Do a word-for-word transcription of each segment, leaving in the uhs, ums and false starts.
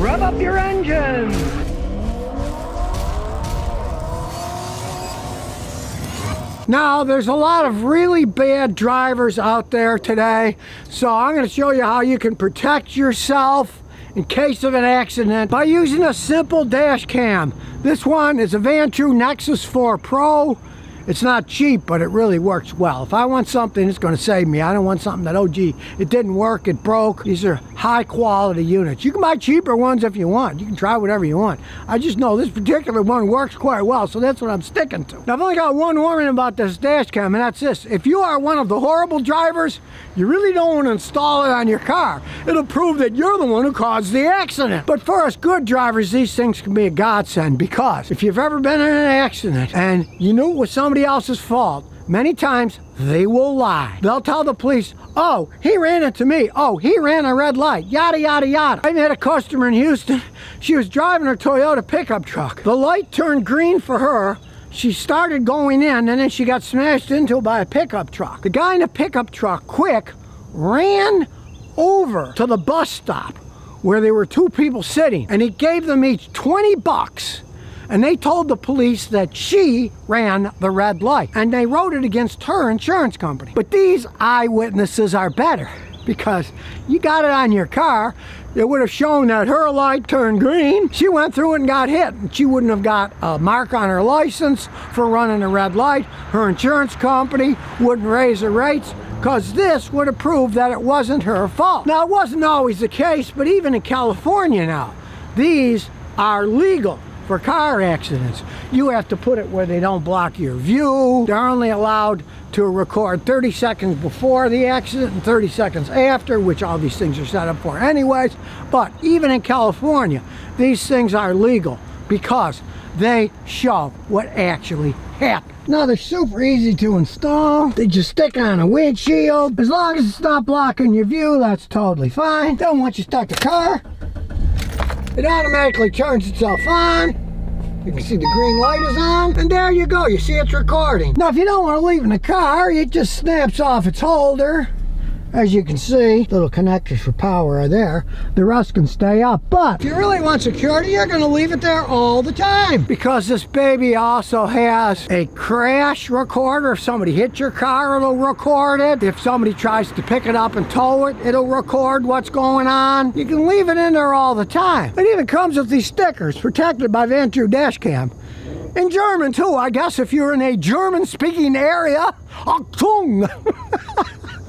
Rev up your engines! Now, there's a lot of really bad drivers out there today, so I'm going to show you how you can protect yourself in case of an accident by using a simple dash cam. This one is a Vantrue Nexus four Pro. It's not cheap, but it really works well. If I want something, it's going to save me. I don't want something that, oh gee, it didn't work, it broke. These are high quality units. You can buy cheaper ones if you want. You can try whatever you want. I just know this particular one works quite well, so that's what I'm sticking to. Now, I've only got one warning about this dash cam, and that's this. If you are one of the horrible drivers, you really don't want to install it on your car. It'll prove that you're the one who caused the accident. But for us good drivers, these things can be a godsend, because if you've ever been in an accident and you knew it was somebody else's fault, many times they will lie. They'll tell the police, oh, he ran into me, oh, he ran a red light, yada yada yada. I even had a customer in Houston. She was driving her Toyota pickup truck. The light turned green for her. She started going in, and then she got smashed into by a pickup truck. The guy in the pickup truck quick ran over to the bus stop where there were two people sitting, and he gave them each twenty bucks. And they told the police that she ran the red light, and they wrote it against her insurance company. But these eyewitnesses are better, because you got it on your car. It would have shown that her light turned green. She went through and got hit, and she wouldn't have got a mark on her license for running a red light. Her insurance company wouldn't raise her rates, because this would have proved that it wasn't her fault. Now, it wasn't always the case, but even in California now, these are legal. For car accidents, you have to put it where they don't block your view. They're only allowed to record thirty seconds before the accident and thirty seconds after, which all these things are set up for anyways. But even in California, these things are legal because they show what actually happened. Now, they're super easy to install. They just stick on a windshield. As long as it's not blocking your view, that's totally fine. Then once you start the car, it automatically turns itself on. You can see the green light is on, and there you go, you see it's recording. Now, if you don't want to leave in the car, it just snaps off its holder. As you can see, little connectors for power are there. The rest can stay up, but if you really want security, you're going to leave it there all the time, because this baby also has a crash recorder. If somebody hits your car, it'll record it. If somebody tries to pick it up and tow it, it'll record what's going on. You can leave it in there all the time. It even comes with these stickers, protected by Vantrue Dash Cam. In German, too, I guess, if you're in a German-speaking area. Achtung!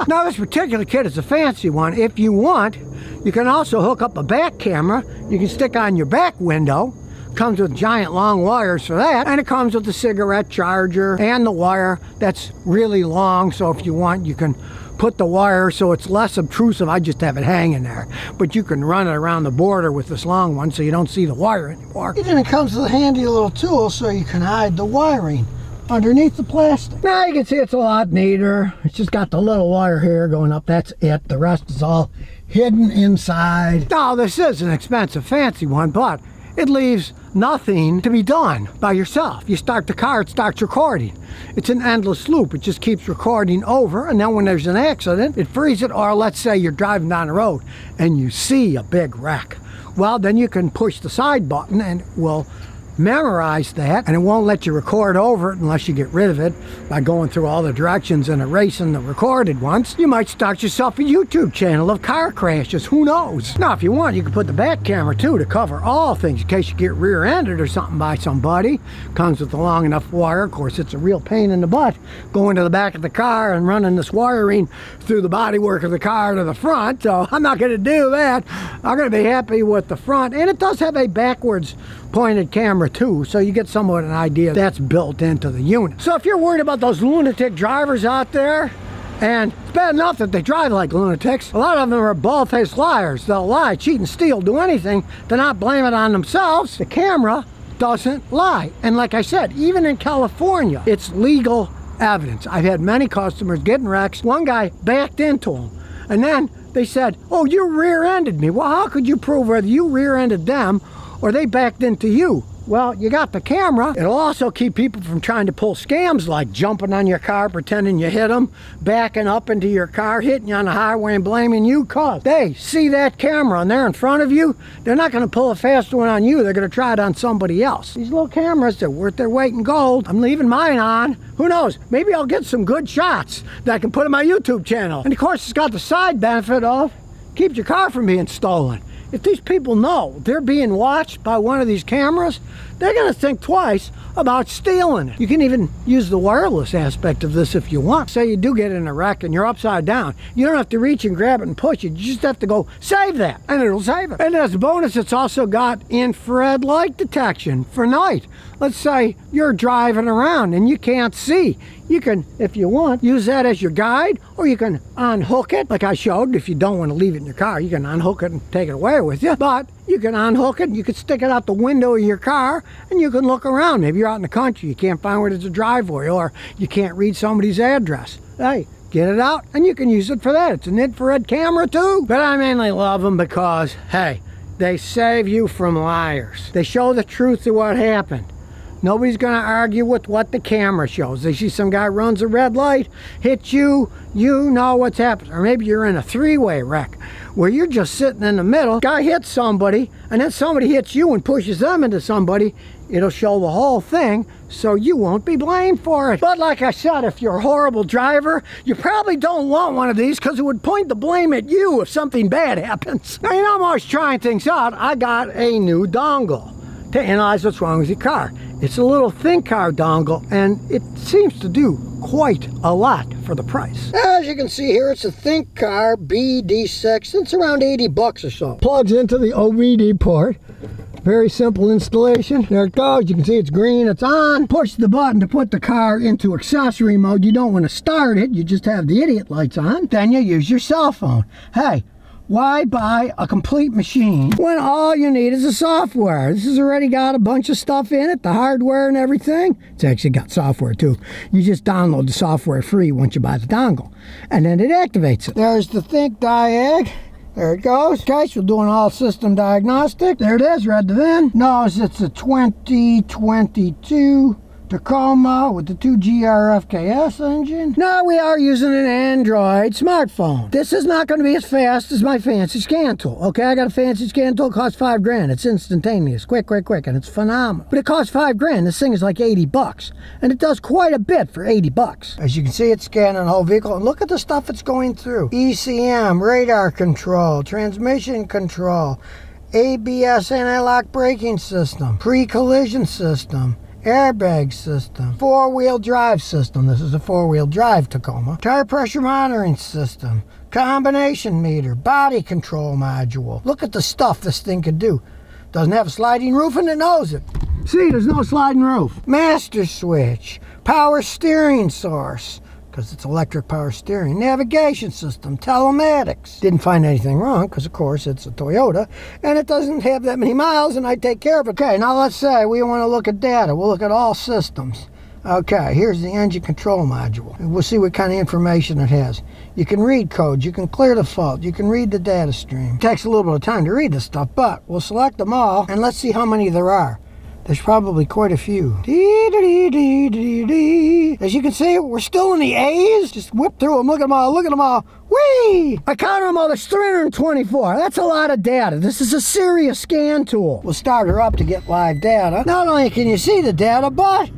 Now, this particular kit is a fancy one. If you want, you can also hook up a back camera. You can stick on your back window. Comes with giant long wires for that, and it comes with the cigarette charger and the wire that's really long, so if you want, you can put the wire so it's less obtrusive. I just have it hanging there, but you can run it around the border with this long one so you don't see the wire anymore. And then it comes with a handy little tool so you can hide the wiring underneath the plastic. Now you can see it's a lot neater. It's just got the little wire here going up, that's it. The rest is all hidden inside. Now, this is an expensive fancy one, but it leaves nothing to be done by yourself. You start the car, it starts recording. It's an endless loop. It just keeps recording over, and then when there's an accident, it frees it. Or let's say you're driving down the road and you see a big wreck. Well, then you can push the side button and it will memorize that, and it won't let you record over it unless you get rid of it by going through all the directions and erasing the recorded ones. You might start yourself a YouTube channel of car crashes, who knows. Now, if you want, you can put the back camera too to cover all things in case you get rear-ended or something by somebody. Comes with a long enough wire. Of course, it's a real pain in the butt going to the back of the car and running this wiring through the bodywork of the car to the front, so I'm not going to do that. I'm going to be happy with the front, and it does have a backwards pointed camera too, so you get somewhat an idea that's built into the unit. So if you're worried about those lunatic drivers out there, and it's bad enough that they drive like lunatics, a lot of them are bald-faced liars. They'll lie, cheat, and steal, do anything to not blame it on themselves. The camera doesn't lie. And like I said, even in California, it's legal evidence. I've had many customers getting wrecks. One guy backed into him, and then they said, oh, you rear-ended me. Well, how could you prove whether you rear-ended them or they backed into you? Well, you got the camera. It'll also keep people from trying to pull scams like jumping on your car, pretending you hit them, backing up into your car, hitting you on the highway and blaming you, cause they see that camera and they're in front of you. They're not gonna pull a fast one on you. They're gonna try it on somebody else. These little cameras, they're worth their weight in gold. I'm leaving mine on. Who knows? Maybe I'll get some good shots that I can put on my YouTube channel. And of course, it's got the side benefit of keep your car from being stolen. If these people know they're being watched by one of these cameras, they're gonna think twice about stealing it. You can even use the wireless aspect of this if you want. Say you do get in a wreck and you're upside down. You don't have to reach and grab it and push it. You just have to go save that and it'll save it. And as a bonus, it's also got infrared light detection for night. Let's say you're driving around and you can't see. You can, if you want, use that as your guide, or you can unhook it like I showed. If you don't want to leave it in your car, you can unhook it and take it away with you. But you can unhook it, and you can stick it out the window of your car, and you can look around. Maybe you're out in the country, you can't find where there's a driveway, or you can't read somebody's address. Hey, get it out, and you can use it for that. It's an infrared camera, too. But I mainly love them because, hey, they save you from liars. They show the truth of what happened. Nobody's gonna argue with what the camera shows. They see some guy runs a red light, hits you, you know what's happened. Or maybe you're in a three-way wreck where you're just sitting in the middle, guy hits somebody, and then somebody hits you and pushes them into somebody. It'll show the whole thing, so you won't be blamed for it. But like I said, if you're a horrible driver, you probably don't want one of these because it would point the blame at you if something bad happens. Now, you know, I'm always trying things out. I got a new dongle to analyze what's wrong with your car. It's a little Thinkcar dongle, and it seems to do quite a lot for the price. As you can see here, it's a Thinkcar B D six. It's around eighty bucks or so. Plugs into the O B D port. Very simple installation. There it goes. You can see it's green. It's on. Push the button to put the car into accessory mode. You don't want to start it. You just have the idiot lights on. Then you use your cell phone. Hey, why buy a complete machine when all you need is the software? This has already got a bunch of stuff in it, the hardware and everything. It's actually got software too. You just download the software free once you buy the dongle, and then it activates it. There's the ThinkDiag. There it goes. Okay, so we'll do an all-system diagnostic. There it is, read the V I N. Knows it's a twenty twenty-two Tacoma with the two G R F K S engine. Now we are using an Android smartphone. This is not going to be as fast as my fancy scan tool. Okay, I got a fancy scan tool, costs five grand. It's instantaneous, quick, quick, quick, and it's phenomenal. But it costs five grand. This thing is like eighty bucks, and it does quite a bit for eighty bucks. As you can see, it's scanning the whole vehicle, and look at the stuff it's going through. E C M, radar control, transmission control, A B S anti-lock braking system, pre-collision system, airbag system, four-wheel drive system. This is a four-wheel drive Tacoma. Tire pressure monitoring system, combination meter, body control module. Look at the stuff this thing can do. Doesn't have a sliding roof and it knows it. See, there's no sliding roof. Master switch, power steering source, because it's electric power steering, navigation system, telematics. Didn't find anything wrong, because of course it's a Toyota, and it doesn't have that many miles, and I take care of it. Okay, now let's say we want to look at data. We'll look at all systems. Okay, here's the engine control module. We'll see what kind of information it has. You can read codes, you can clear the fault, you can read the data stream. It takes a little bit of time to read this stuff, but we'll select them all, and let's see how many there are. There's probably quite a few. As you can see, we're still in the A's. Just whip through them. Look at them all. Look at them all. Whee! I counted them all. There's three hundred twenty-four. That's a lot of data. This is a serious scan tool. We'll start her up to get live data. Not only can you see the data, but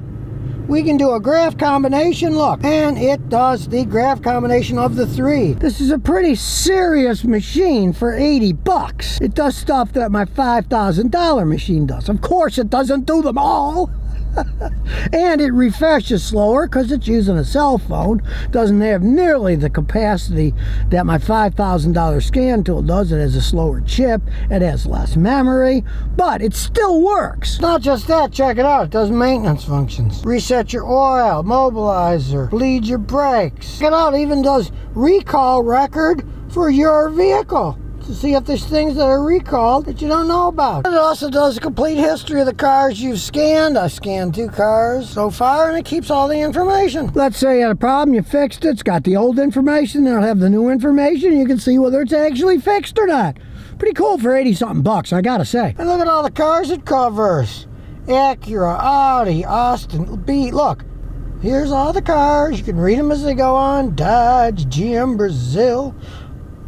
we can do a graph combination look, and it does the graph combination of the three. This is a pretty serious machine for eighty bucks. It does stuff that my five thousand dollar machine does. Of course it doesn't do them all. And it refreshes slower because it's using a cell phone. Doesn't have nearly the capacity that my five thousand dollar scan tool does. It has a slower chip. It has less memory, but it still works. Not just that, check it out. It does maintenance functions. Reset your oil, mobilizer, bleed your brakes. Check it out. It even does recall record for your vehicle to see if there's things that are recalled that you don't know about. It also does a complete history of the cars you've scanned. I scanned two cars so far, and it keeps all the information. Let's say you had a problem, you fixed it. It's got the old information, then it'll have the new information. You can see whether it's actually fixed or not. Pretty cool for eighty something bucks, I gotta say. And look at all the cars it covers. Acura, Audi, Austin, B. Look, here's all the cars. You can read them as they go on. Dodge, G M, Brazil,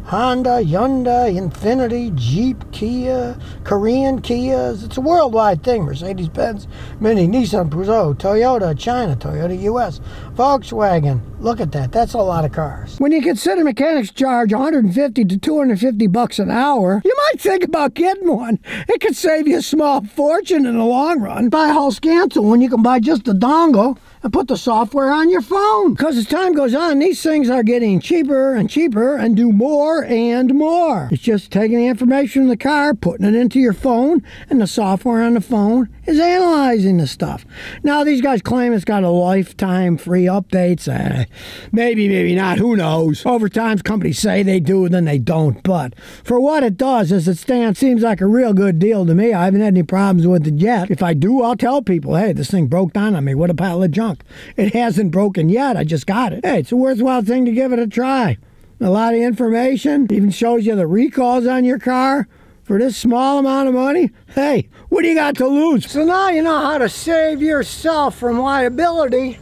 Honda, Hyundai, Infiniti, Jeep, Kia, Korean Kias. It's a worldwide thing. Mercedes-Benz, Mini, Nissan, Peugeot, Toyota, China, Toyota, U S, Volkswagen. Look at that. That's a lot of cars. When you consider mechanics charge one hundred fifty to two hundred fifty bucks an hour, you might think about getting one. It could save you a small fortune in the long run. Buy a whole cancel when you can buy just a dongle and put the software on your phone. Because as time goes on, these things are getting cheaper and cheaper and do more and more. It's just taking the information in the car, putting it into your phone, and the software on the phone is analyzing the stuff. Now, these guys claim it's got a lifetime free updates. Uh, maybe, maybe not. Who knows? Over time, companies say they do, then they don't. But for what it does, as it stands, seems like a real good deal to me. I haven't had any problems with it yet. If I do, I'll tell people, hey, this thing broke down on me. What a pile of junk. It hasn't broken yet. I just got it. Hey, it's a worthwhile thing to give it a try. A lot of information. It even shows you the recalls on your car. For this small amount of money, hey, what do you got to lose? So now you know how to save yourself from liability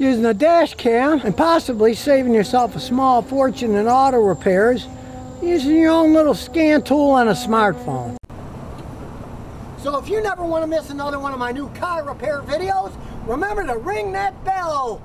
using a dash cam and possibly saving yourself a small fortune in auto repairs using your own little scan tool on a smartphone. So if you never want to miss another one of my new car repair videos, remember to ring that bell!